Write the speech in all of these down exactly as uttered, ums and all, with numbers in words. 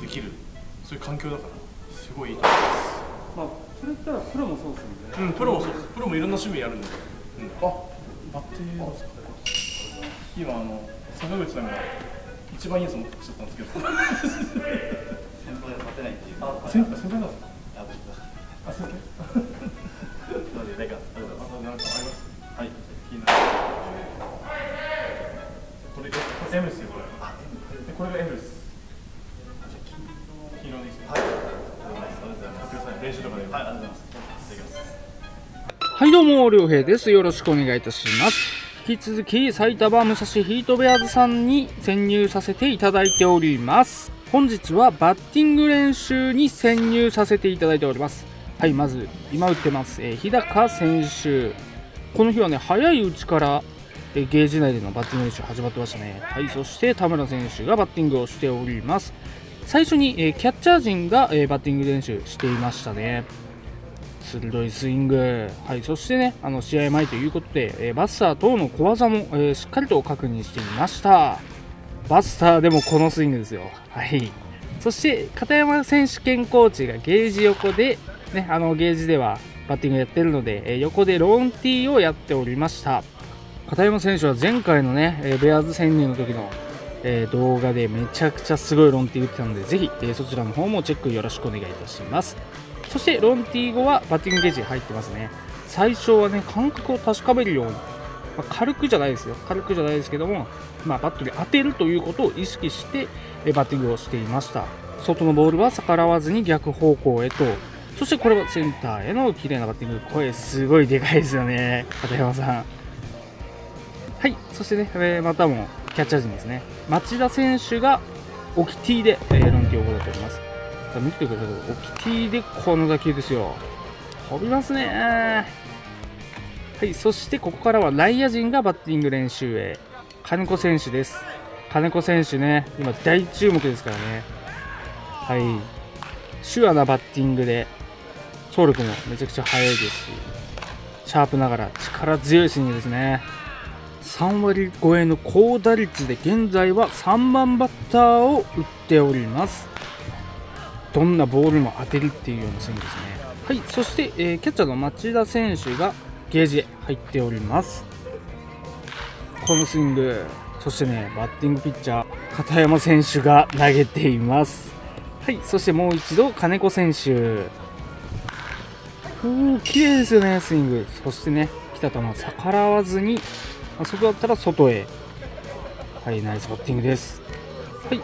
できるそういう環境だからすごいいいと思います。まあそれ言ったらプロもそうですよね。うん、プロもそうです。プロもいろんな趣味やるんで。うん、あ、バッテリーを使ってます。今あの坂口さんが一番いいやつ持ってきちゃったんですけど。先輩は勝てないっていう。あ、先輩先輩なんですか。あ、僕だ。あ、先輩。なのでなんかありがとうございます。あ、なんかあります。はい。気になる。これこれ M ですよこれ。あ、でこれが M です。黄色ですね。はい。はいどうも、りょうへいです。よろしくお願いいたします。引き続き埼玉武蔵ヒートベアーズさんに潜入させていただいております。本日はバッティング練習に潜入させていただいております。はい、まず今打ってます、えー、日高選手。この日はね、早いうちから、えー、ゲージ内でのバッティング練習始まってましたね。はい、そして田村選手がバッティングをしております。最初に、えー、キャッチャー陣が、えー、バッティング練習していましたね。鋭いスイング、はい、そしてね、あの試合前ということで、えー、バッター等の小技も、えー、しっかりと確認していました。バッターでもこのスイングですよ。はい、そして片山選手兼コーチがゲージ横で、ね、あのゲージではバッティングやってるので、えー、横でローンティーをやっておりました。片山選手は前回のね、えー、ベアーズ潜入の時のえー、動画でめちゃくちゃすごいロンティー打ってたので、ぜひ、えー、そちらの方もチェックよろしくお願いいたします。そしてロンティー後はバッティングゲージ入ってますね。最初はね、感覚を確かめるように、まあ、軽くじゃないですよ軽くじゃないですけども、まあ、バットに当てるということを意識して、えー、バッティングをしていました。外のボールは逆らわずに逆方向へと、そしてこれはセンターへの綺麗なバッティング。声すごいでかいですよね、片山さん。はい、そしてね、えー、またもキャッチャー陣ですね。町田選手がオキティで、えー、ロンティーを行っております。見てください、オキティでこの打球ですよ。飛びますね。はい、そしてここからは内野陣がバッティング練習へ。金子選手です。金子選手ね、今大注目ですからね。はい、シュアなバッティングで、走力もめちゃくちゃ速いですし、シャープながら力強いスイングですね。さん割超えの高打率で現在はさんばんバッターを打っております。どんなボールも当てるっていうようなスイングですね。はい、そして、えー、キャッチャーの町田選手がゲージへ入っております。このスイング、そしてね、バッティングピッチャー片山選手が投げています。はい、そしてもう一度金子選手。おお、綺麗ですよね、スイング。そしてね、来た球を逆らわずに、あそこだったら外へ。はい、ナイスバッティングです。はい、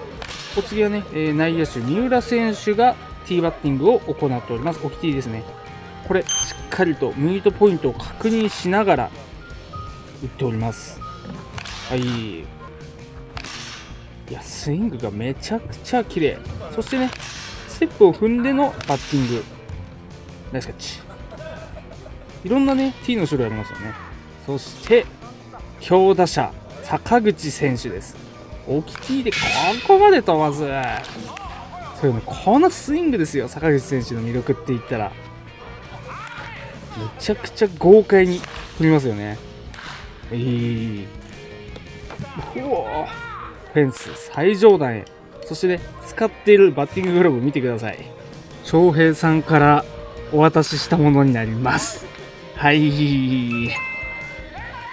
お次はね、えー、内野手、三浦選手がティーバッティングを行っております。オキティですね。これ、しっかりとミートポイントを確認しながら打っております。はい、いや、スイングがめちゃくちゃ綺麗。そしてね、ステップを踏んでのバッティング。ナイスキャッチ。いろんなね、ティーの種類ありますよね。そして、強打者坂口選手です。オキティでここまで飛ばず、そういうの、このスイングですよ。坂口選手の魅力って言ったら、めちゃくちゃ豪快に振りますよね。えー、フェンス最上段へ。そしてね、使っているバッティンググローブ見てください。翔平さんからお渡ししたものになります。はい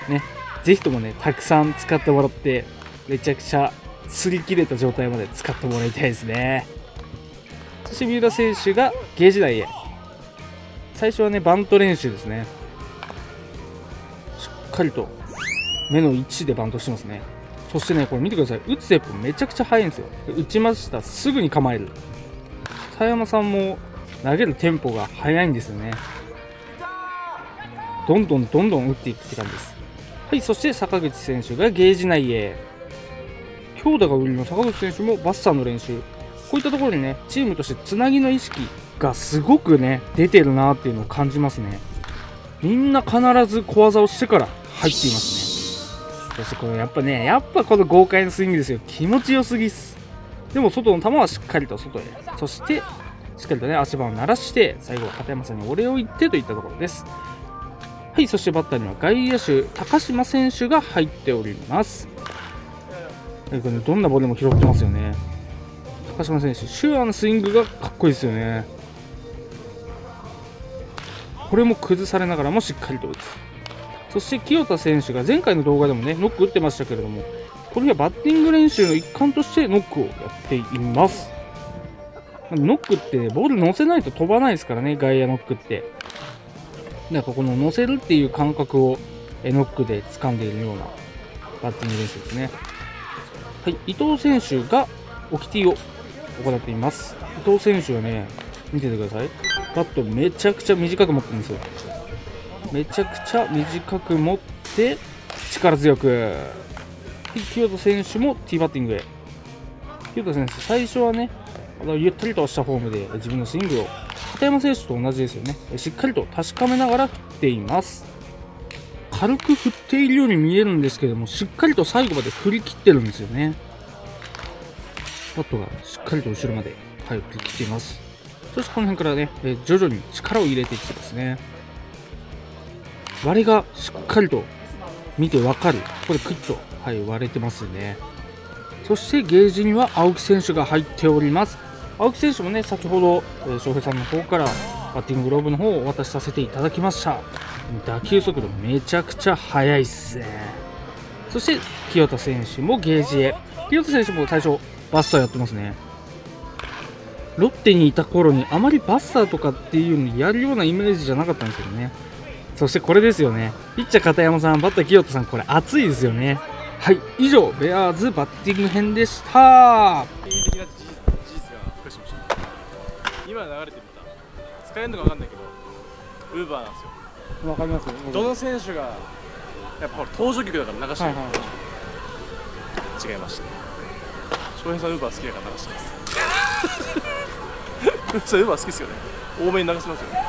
ね、ぜひともね、たくさん使ってもらって、めちゃくちゃ擦り切れた状態まで使ってもらいたいですね。そして三浦選手がゲージ内へ。最初はね、バント練習ですね。しっかりと目の位置でバントしてますね。そしてね、これ見てください。打つステップめちゃくちゃ速いんですよ。打ちました、すぐに構える。片山さんも投げるテンポが速いんですよね。どんどんどんどん打っていくって感じです。はい、そして坂口選手がゲージ内へ。強打が売りの坂口選手もバッターの練習、こういったところにね、チームとしてつなぎの意識がすごくね、出てるなっていうのを感じますね。みんな必ず小技をしてから入っていますね。そしてこれやっぱね、やっぱこの豪快なスイングですよ。気持ちよすぎっす。でも外の球はしっかりと外へ。そしてしっかりとね、足場を鳴らして、最後は片山さんにお礼を言ってといったところです。はい、そしてバッターには外野手、高島選手が入っております。どんなボールも拾ってますよね。高島選手、シュアのスイングがかっこいいですよね。これも崩されながらもしっかりと打つ。そして清田選手が前回の動画でもねノック打ってましたけれども、これはバッティング練習の一環としてノックをやっています。ノックってボール乗せないと飛ばないですからね、外野ノックって。だからこの乗せるっていう感覚をノックで掴んでいるようなバッティング練習ですね。はい、伊藤選手がオキティを行っています。伊藤選手はね、見ててください、バットめちゃくちゃ短く持ってるんですよ。めちゃくちゃ短く持って力強く。清田選手もティーバッティングへ。清田選手、最初はねゆったりとしたフォームで自分のスイングを、片山選手と同じですよね、しっかりと確かめながら振っています。軽く振っているように見えるんですけども、しっかりと最後まで振り切ってるんですよね。バットがしっかりと後ろまで、はい、振り切っています。そしてこの辺からね徐々に力を入れていってますね。割れがしっかりと見て分かる、これクイッと、はい、割れてますね。そしてゲージには青木選手が入っております。青木選手もね先ほど、えー、翔平さんの方からバッティンググローブの方をお渡しさせていただきました。打球速度めちゃくちゃ速いっすね。そして清田選手もゲージへ。清田選手も最初バスターやってますね。ロッテにいた頃にあまりバスターとかっていうのやるようなイメージじゃなかったんですけどね。そしてこれですよね、ピッチャー片山さん、バッター清田さん、これ熱いですよね。はい、以上ベアーズバッティング編でした。今流れてみた、使えるのか分かんないけどウーバーなんですよ。分かりますよ、どの選手がやっぱ登場曲だから流してる、はいはい、違いました、翔平さんウーバー好きだから流してます。ウーバー好きですよね、多めに流しますよね。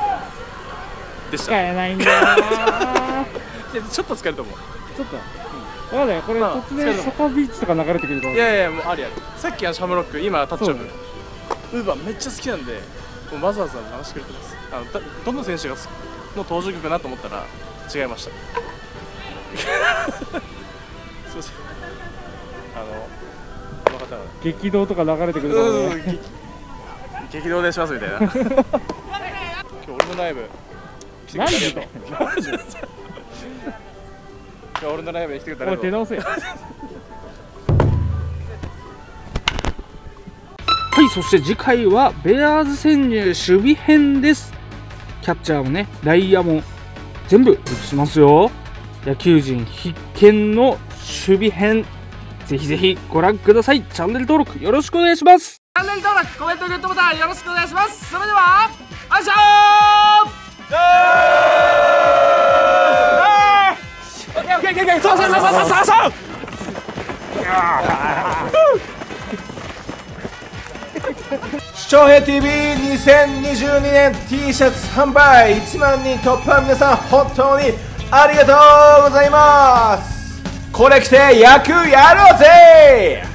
でした、使えないんだー。ちょっと使えると思う、ちょっと、うん、まだね、これ突然ショパビーチとか流れてくると思う。いやいや、もうありあり、さっきはシャムロック、今タッチオブウーバーめっちゃ好きなんで、もうわざわざ流してくれてます。あのだどの選手がの登場曲かなと思ったら違いました。そうそう、あの方激動とか流れてくるので、ね、激動でしますみたいな。今日俺のライブ来てくれてるの、何で今日俺のライブに来てくれたら手直せよ。はい、そして次回はベアーズ潜入守備編です。キャッチャーもね内野も全部映しますよ。野球人必見の守備編、ぜひぜひご覧ください。チャンネル登録よろしくお願いします。チャンネル登録、コメント、グッドボタンよろしくお願いします。それではよいしょー翔平 ティーブイにせんにじゅうにねん T シャツ販売いちまんにん突破、皆さん本当にありがとうございます。これ着て野球やろうぜ。